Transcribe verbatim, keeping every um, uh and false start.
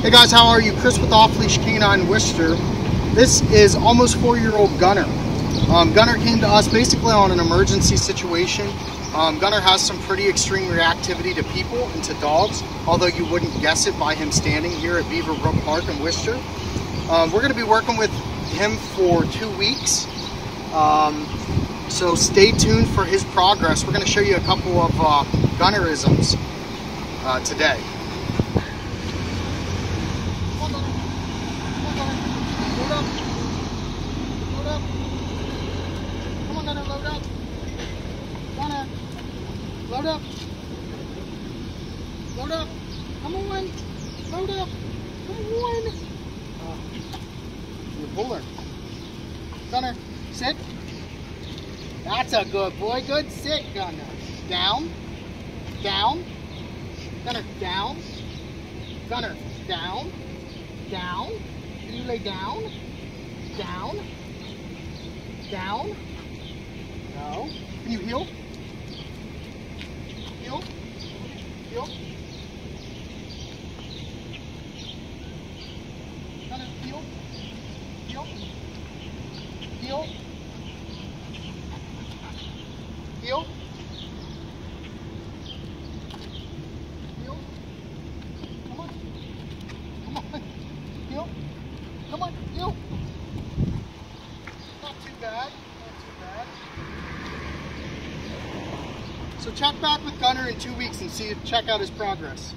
Hey guys, how are you? Chris with Off Leash K nine Worcester. This is almost four-year-old Gunner. Um, Gunner came to us basically on an emergency situation. Um, Gunner has some pretty extreme reactivity to people and to dogs, although you wouldn't guess it by him standing here at Beaver Brook Park in Worcester. Um, we're going to be working with him for two weeks. Um, so stay tuned for his progress. We're going to show you a couple of uh, Gunnerisms uh, today. Load up. Load up. Come on. Load up. Come on. Uh, your puller. Gunner, sit. That's a good boy. Good sit, Gunner. Down. Down. Gunner, down. Gunner, down. Down. Can you lay down? Down. Down. No. Can you heel? Heel, heel, Gunner, heel, heel, heel, heel, heel, come on, come on, heel, come on, heel, not too bad, not too bad. So check back with Gunner in two weeks and see, check out his progress.